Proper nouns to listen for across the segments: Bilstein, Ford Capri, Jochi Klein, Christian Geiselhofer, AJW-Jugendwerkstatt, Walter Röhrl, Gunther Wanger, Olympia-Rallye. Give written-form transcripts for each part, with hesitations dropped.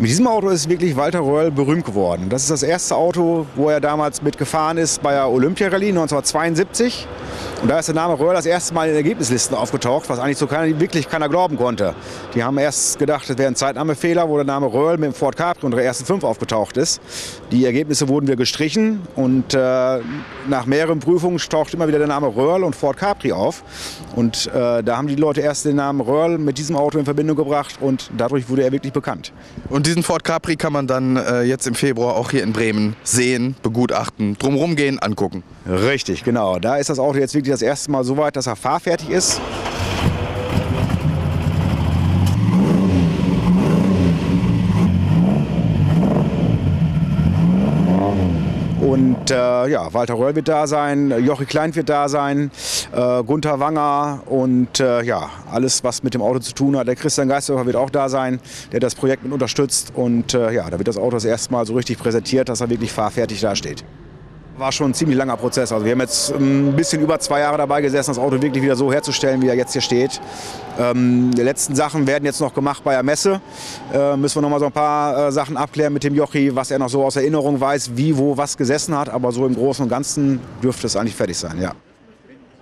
Mit diesem Auto ist wirklich Walter Röhrl berühmt geworden. Das ist das erste Auto, wo er damals mitgefahren ist bei der Olympia-Rallye 1972. Und da ist der Name Röhrl das erste Mal in Ergebnislisten aufgetaucht, was eigentlich so wirklich keiner glauben konnte. Die haben erst gedacht, das wäre ein Zeitnahmefehler, wo der Name Röhrl mit dem Ford Capri unter der ersten 5 aufgetaucht ist. Die Ergebnisse wurden wir gestrichen und nach mehreren Prüfungen taucht immer wieder der Name Röhrl und Ford Capri auf. Und da haben die Leute erst den Namen Röhrl mit diesem Auto in Verbindung gebracht und dadurch wurde er wirklich bekannt. Und diesen Ford Capri kann man dann jetzt im Februar auch hier in Bremen sehen, begutachten, drumherum gehen, angucken. Richtig, genau. Da ist das Auto jetzt wirklich das erste Mal so weit, dass er fahrfertig ist. Und ja, Walter Röhrl wird da sein, Jochi Klein wird da sein, Gunther Wanger und ja, alles, was mit dem Auto zu tun hat. Der Christian Geiselhofer wird auch da sein, der das Projekt mit unterstützt. Und ja, da wird das Auto das erste Mal so richtig präsentiert, dass er wirklich fahrfertig dasteht. War schon ein ziemlich langer Prozess. Also wir haben jetzt ein bisschen über 2 Jahre dabei gesessen, das Auto wirklich wieder so herzustellen, wie er jetzt hier steht. Die letzten Sachen werden jetzt noch gemacht bei der Messe. Müssen wir noch mal so ein paar Sachen abklären mit dem Jochi, was er noch so aus Erinnerung weiß, wie, wo, was gesessen hat. Aber so im Großen und Ganzen dürfte es eigentlich fertig sein, ja.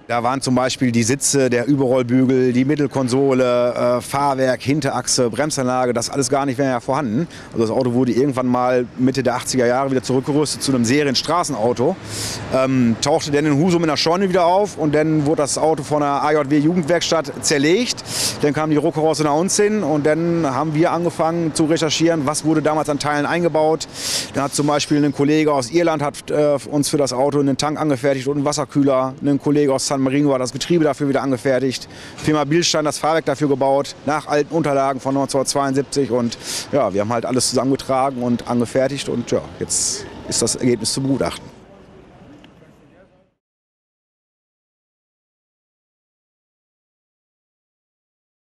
Da waren zum Beispiel die Sitze, der Überrollbügel, die Mittelkonsole, Fahrwerk, Hinterachse, Bremsanlage, das alles gar nicht mehr vorhanden. Also das Auto wurde irgendwann mal Mitte der 80er Jahre wieder zurückgerüstet zu einem Serienstraßenauto. Tauchte dann in Husum in der Scheune wieder auf und dann wurde das Auto von der AJW-Jugendwerkstatt zerlegt. Dann kam die Rucke raus in der Unzin und dann haben wir angefangen zu recherchieren, was wurde damals an Teilen eingebaut. Dann hat zum Beispiel ein Kollege aus Irland hat, uns für das Auto einen Tank angefertigt und einen Wasserkühler. Ein Kollege aus San Marino hat das Getriebe dafür wieder angefertigt. Firma Bilstein das Fahrwerk dafür gebaut, nach alten Unterlagen von 1972. Und ja, wir haben halt alles zusammengetragen und angefertigt. Und ja, jetzt ist das Ergebnis zu begutachten.